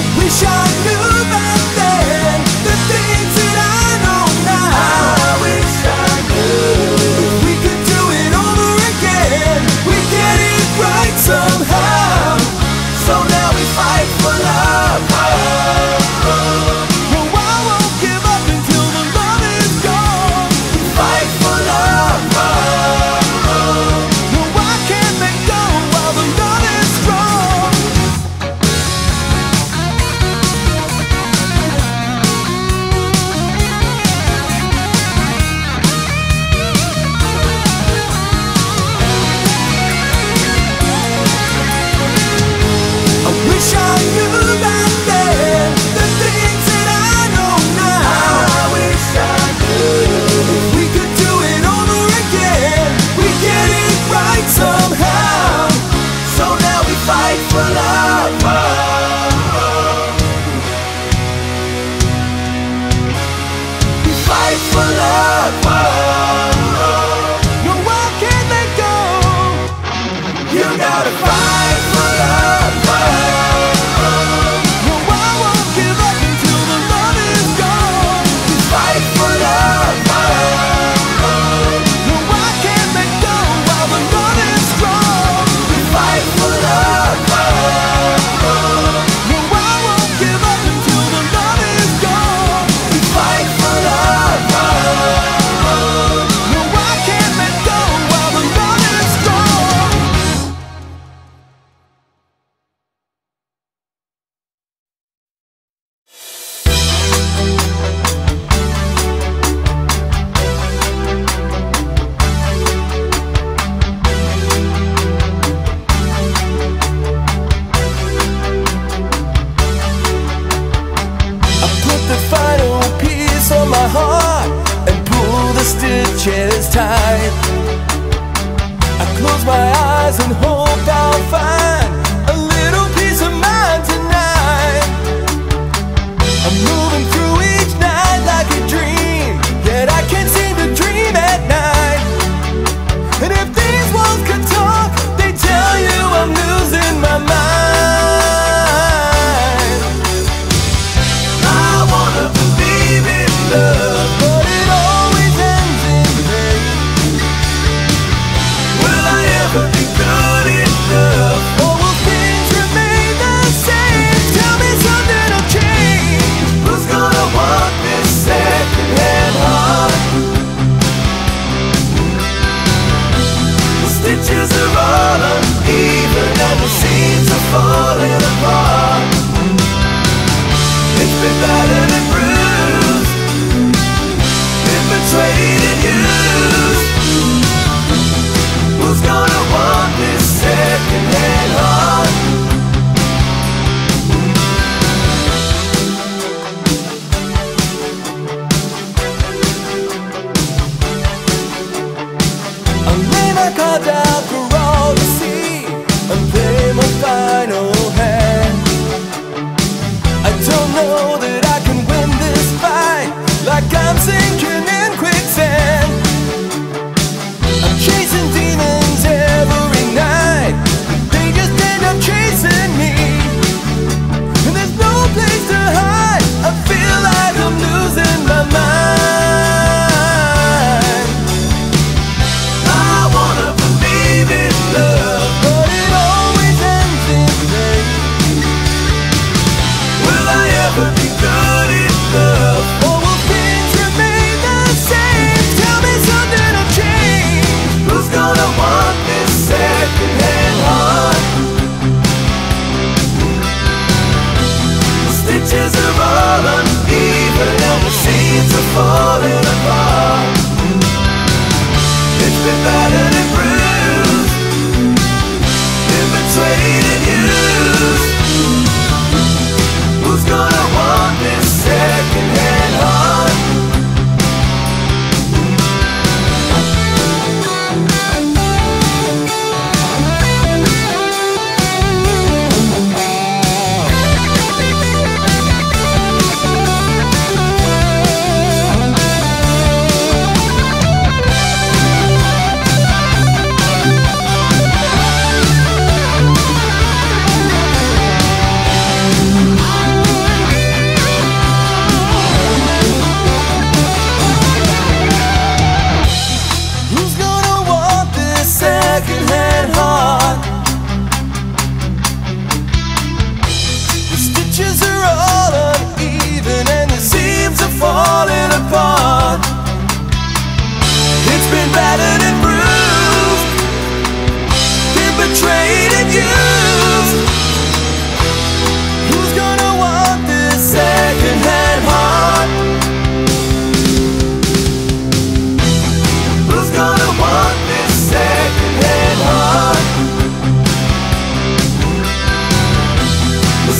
I wish I knew back then the things that I know now. I wish I knew. If we could do it over again, we'd get it right somehow. So now we fight for love. No, I won't give up until the love is gone. Fight for love. No, I can't let go while the love is strong. I wish I knew back then the things that I know now. I wish I knew. If we could do it over again, we'd get it right somehow. So now we fight for love. We fight for love. No, I can't let go. You gotta fight for love. No, I won't give up until the love is gone. Fight for love. No, I can't let go while the love is strong. Fight for love. No, I won't give up until the love is gone. Fight for love. No, I can't let go while the love is strong. I put the final piece on my heart and pull the stitches tight. I close my eyes and hope I'll find a little peace of mind tonight. I'm moving through each night like a dream that I can't seem to dream at night. And if these walls could talk, they tell you I'm losing my mind. I wanna believe in love, but it always ends in pain. Will I ever be good enough? Or will things remain the same? Tell me something'll change. Who's gonna want this second-hand heart? The stitches are all uneven and the seams are falling apart. It's been battered and bruised, been betrayed and used. Who's gonna want this second-hand heart? I'm in a card out for all to see and play my final hand. I don't know that I can win this fight, like I'm sinking in quicksand. I'm chasing demons every night, but they just end up chasing me. And there's no place to hide, I feel like I'm losing my mind. I wanna believe in love, but it always ends in pain. Will I ever be good enough? Or will things remain the same? Tell me something'll change. Who's gonna want this second-hand heart? The stitches are all uneven and the seams are falling apart. It's been battered and bruised, been betrayed and used. Who's gonna want this second-hand heart?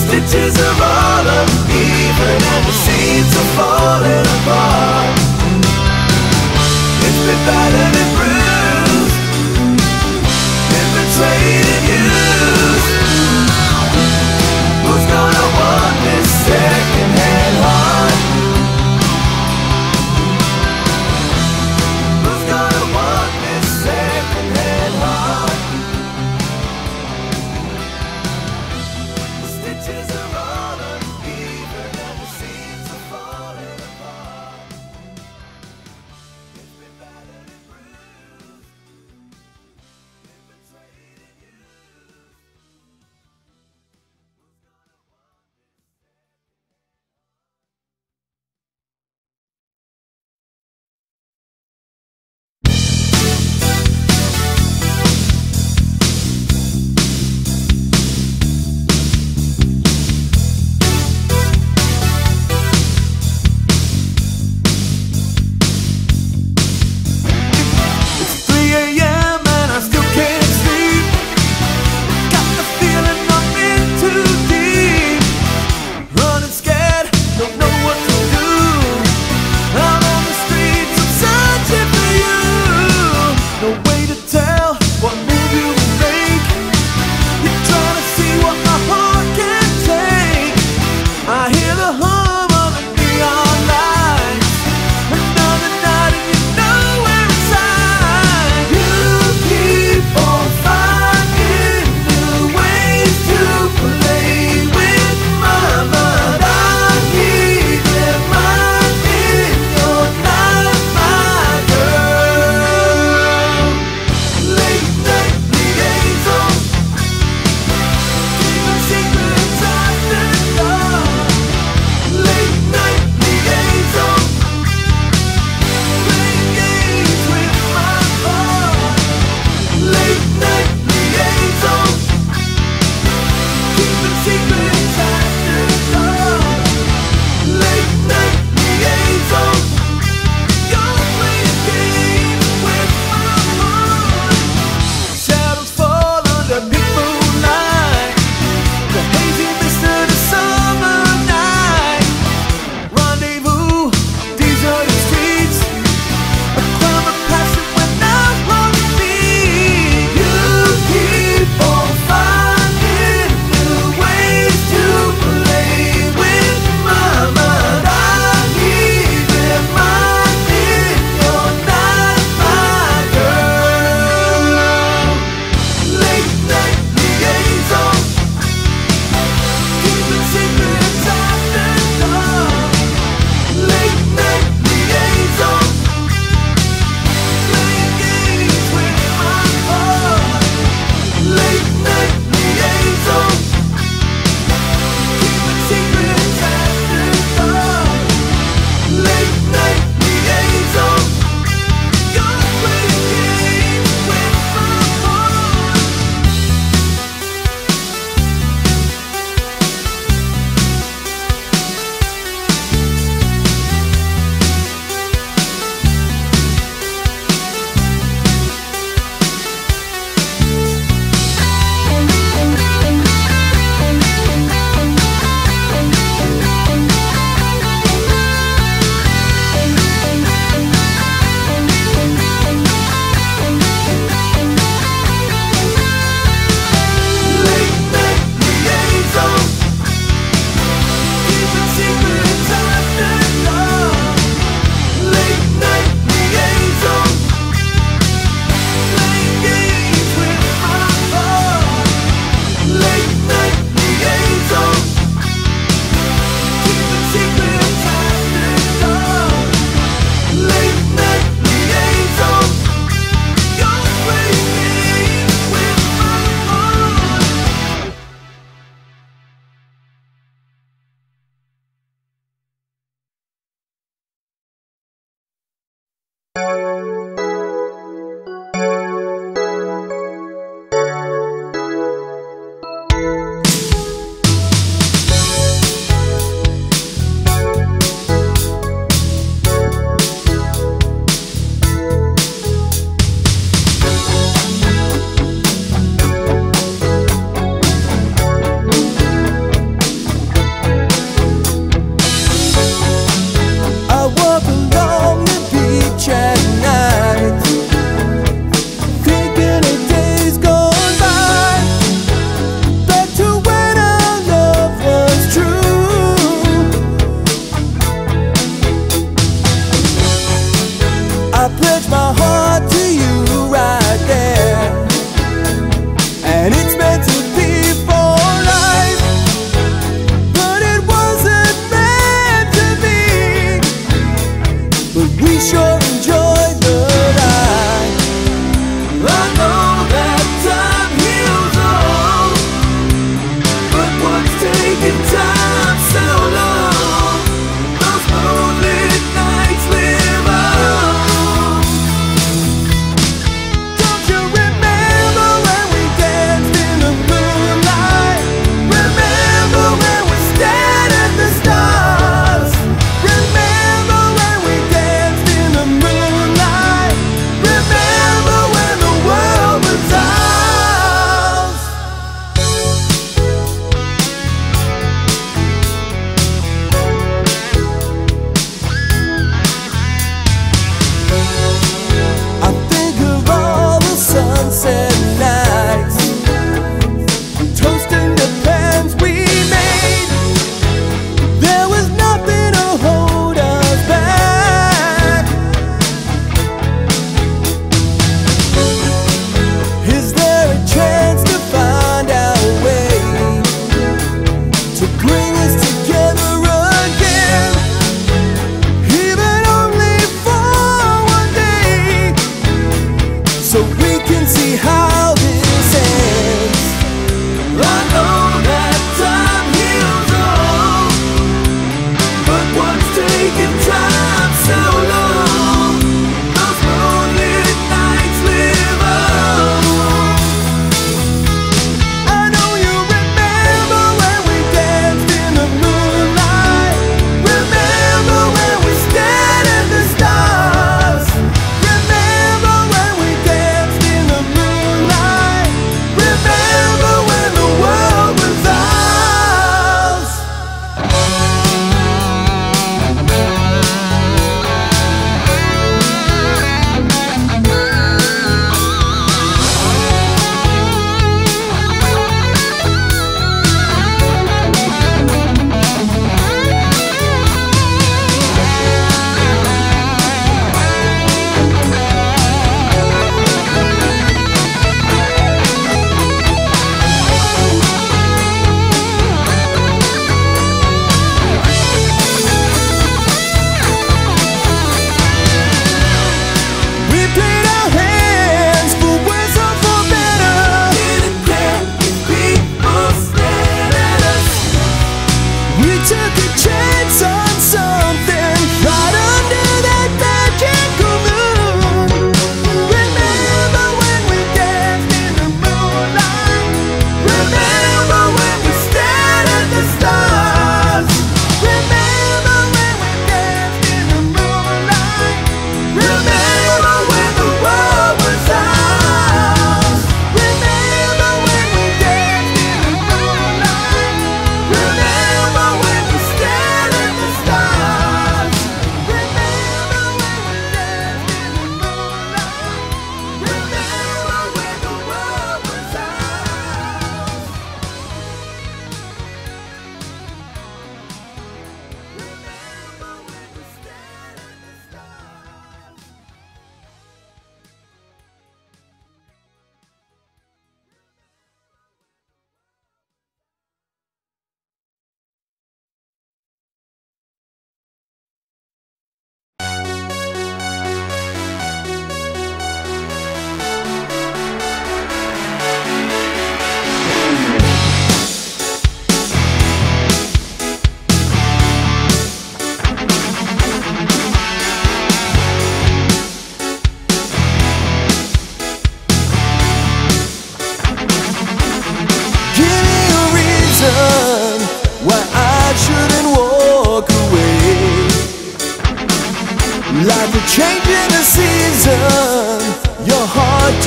stitches of all I'm even, and the seeds are falling apart. It's been battered and bruised, been betrayed and used. Who's gonna want this second-hand heart? Who's gonna want this second-hand heart? The stitches are all uneven and the seams are falling apart. It's been battered and bruised, been betrayed and used.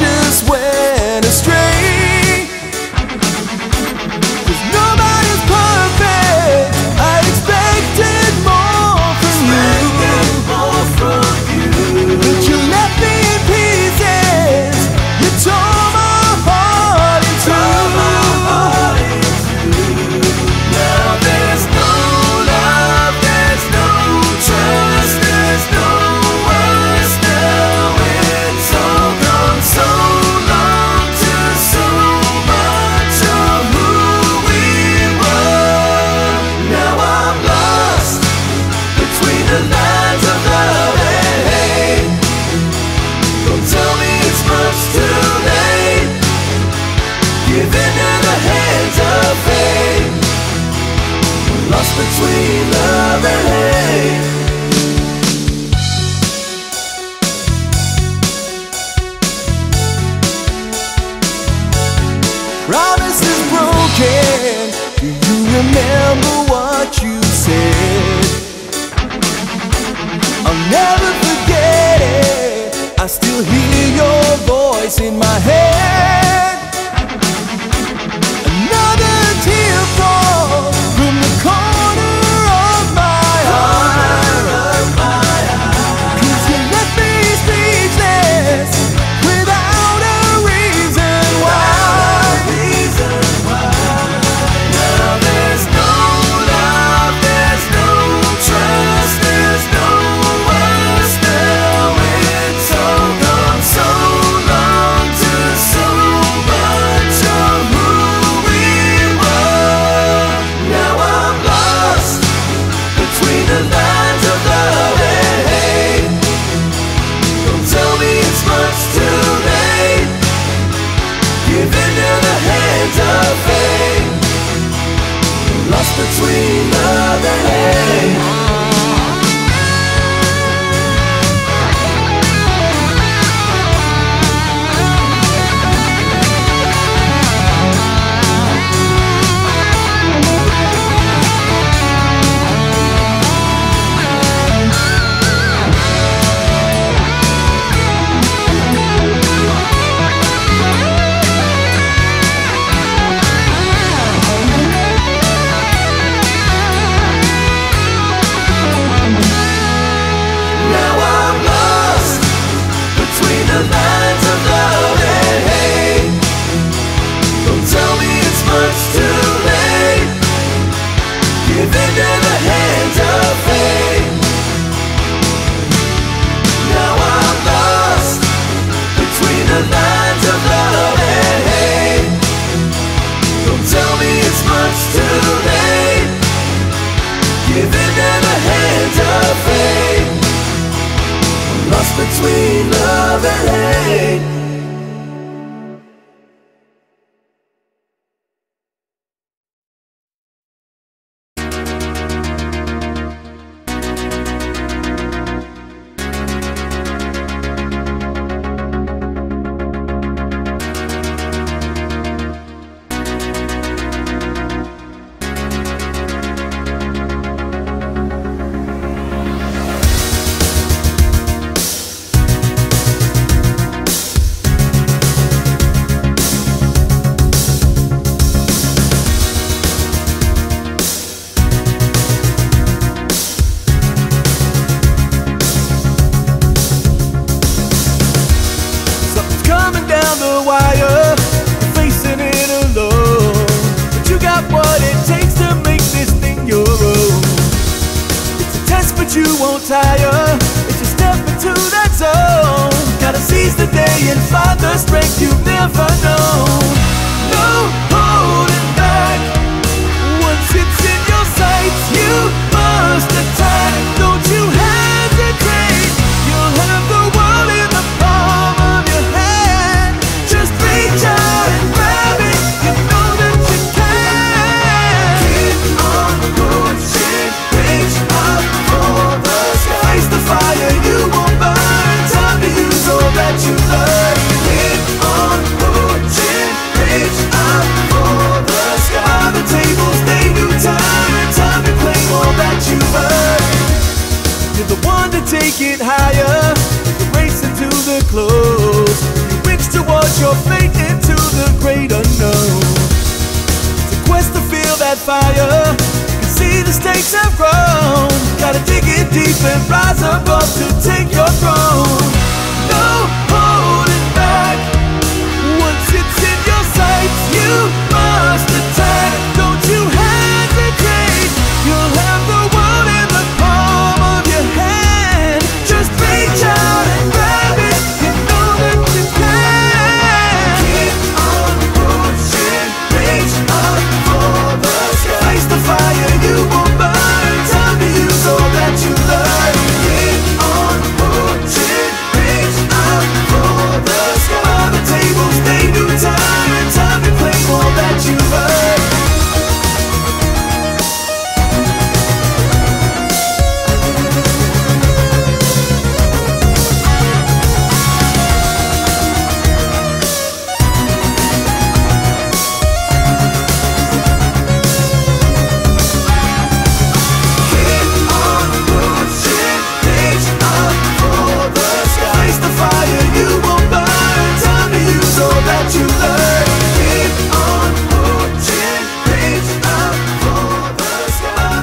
just went astray. 'Cause nobody's perfect. I expected more from you, but you left me in pieces. You tore my heart in two. Now there's no love, there's no trust, there's no us. Now it's all gone so long to so much of who we were. Now I'm lost between the lines of love and hate. Don't tell me it's much too late. Giving in the hands of fate. Lost between love and hate. Promise is broken. Do you remember what you said? I'll never forget it. I still hear your voice in my head. Another tear falls from the corner of my heart. 'Cause you left me speechless without a reason why. Now there's no love, there's no trust, there's no us. Now it's all gone so long to so much of who we were. Now I'm lost between the lines of love and hate. Don't tell me it's much too late. Giving in the hands of fate. Lost between love and hate. Between love and hate. that fire. You can see the stakes have grown. Gotta dig in deep and rise above to take your throne. No holding back. Once it's in your sights, you must attack. Don't you hesitate. You'll have the world in the palm of your hand. Just reach out and grab it. You know that you can. Keep on pushing. Reach up for the sky. Face the fire, you won't burn. Time to use all that you learn. Keep on pushing. Reach up for the sky. On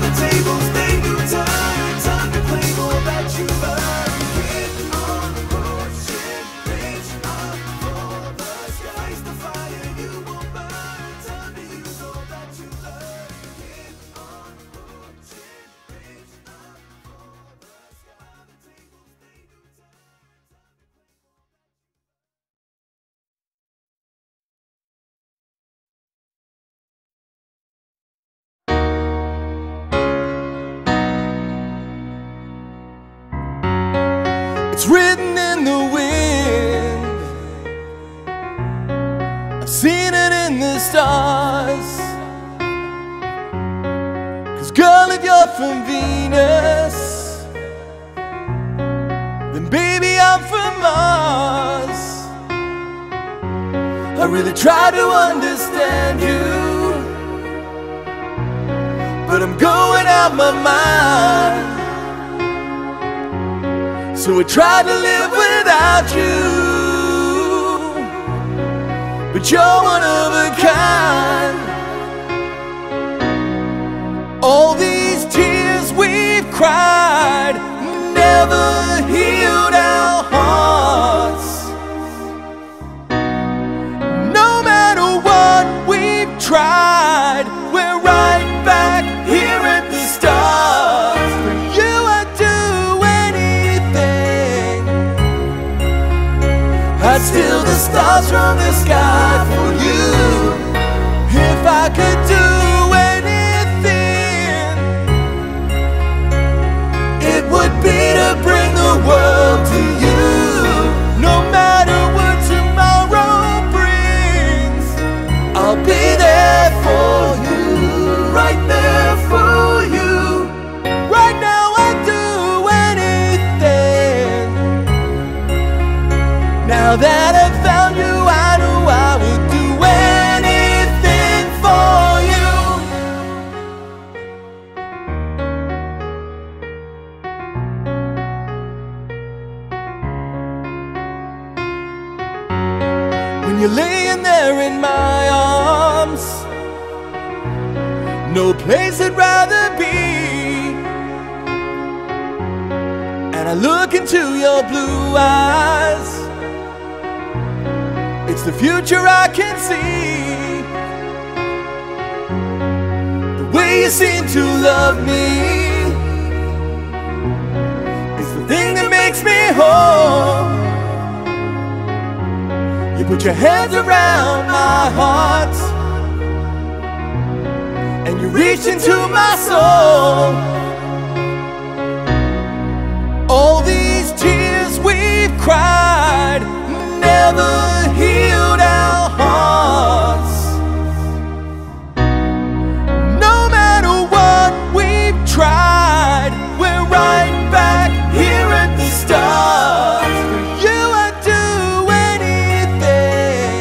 the tables, they do time. Time to claim all that you learn. It's written in the wind. I've seen it in the stars. 'Cause girl, if you're from Venus, then baby I'm from Mars. I really try to understand you, but I'm going out my mind. So I tried to live without you, but you're one of a kind. All these tears we've cried never healed our hearts. No matter what we've tried, we're right back here at the start. I'd steal the stars from the sky for you. If I could do anything, it would be to bring the world to you. No matter what tomorrow brings, I'll be there for you, right there for you. Right now I'd do anything. Now that I've found you, I know I would do anything for you. When you're laying there in my arms, no place I'd rather be. And I look into your blue eyes, it's the future I can see. The way you seem to love me is the thing that makes me whole. You put your hands around my heart and you reach into my soul. All these tears we've cried never healed our hearts. No matter what we've tried, we're right back here at the start. For you I'd do anything.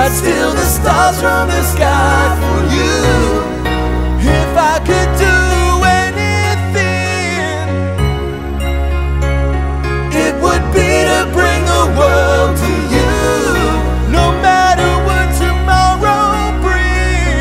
I'd steal the stars from the sky for you. If I could do anything, it would be to bring world to you. No matter what tomorrow brings,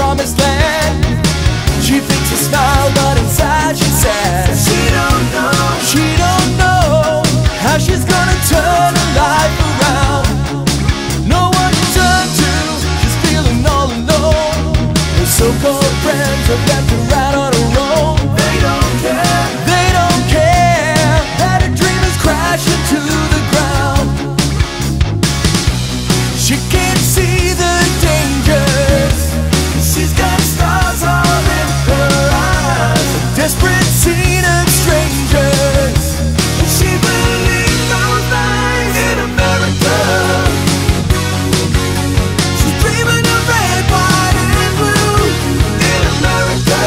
promised land. She thinks she smiled, but inside she's sad. She don't know how she's gonna turn her life around. No one to turn to, she's feeling all alone. Her so-called friends have left her out on her own. They don't care that her dream is crashing to the ground. She can't see the dangers, she's got stars all in her eyes. A desperate scene of strangers, and she believes those lies in America. She's dreaming of red, white, and blue in America.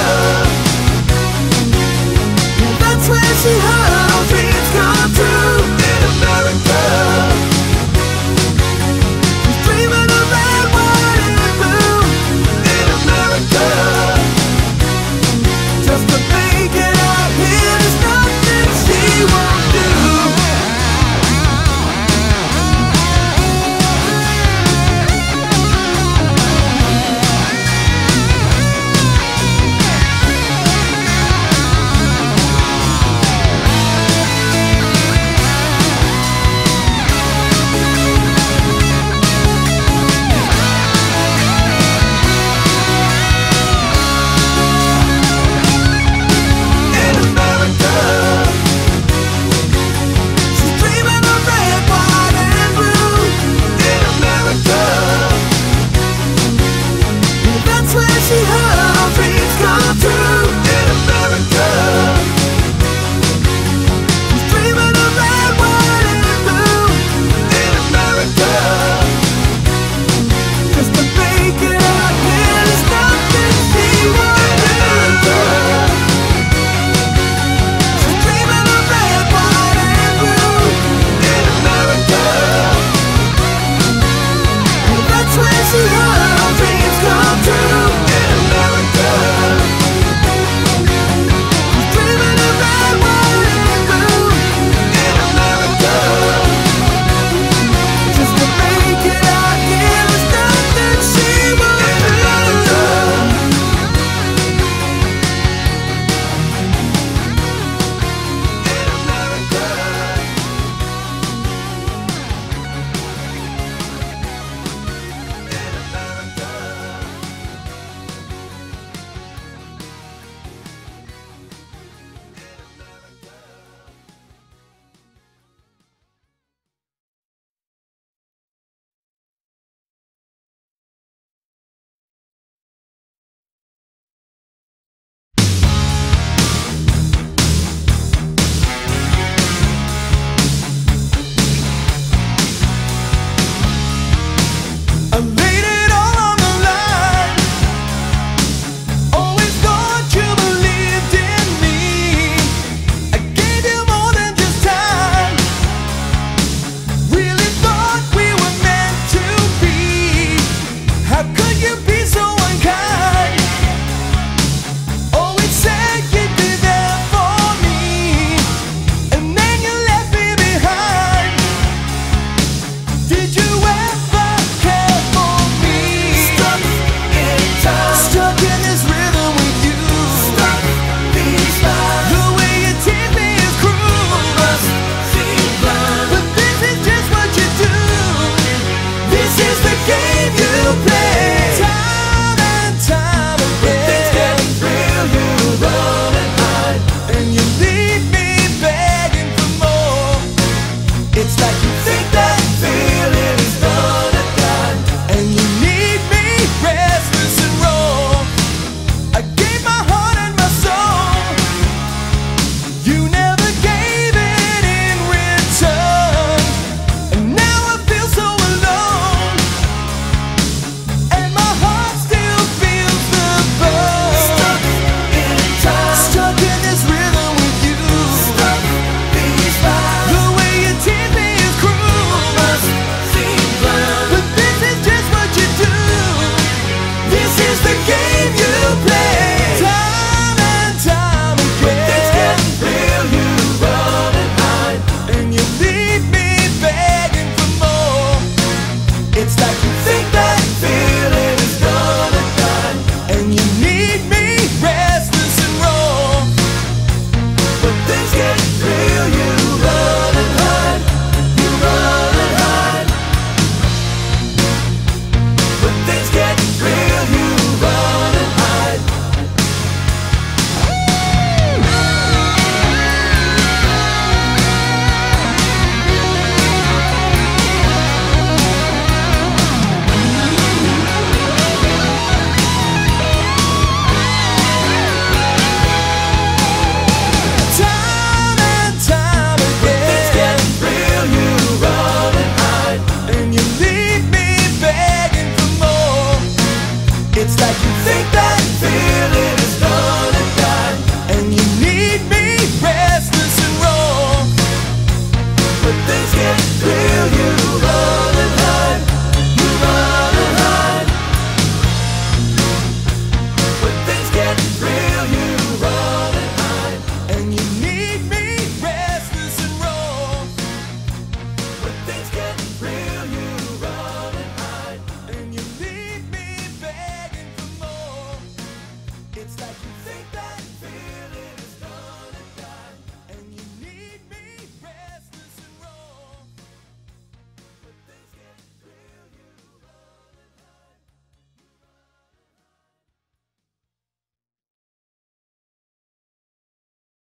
you think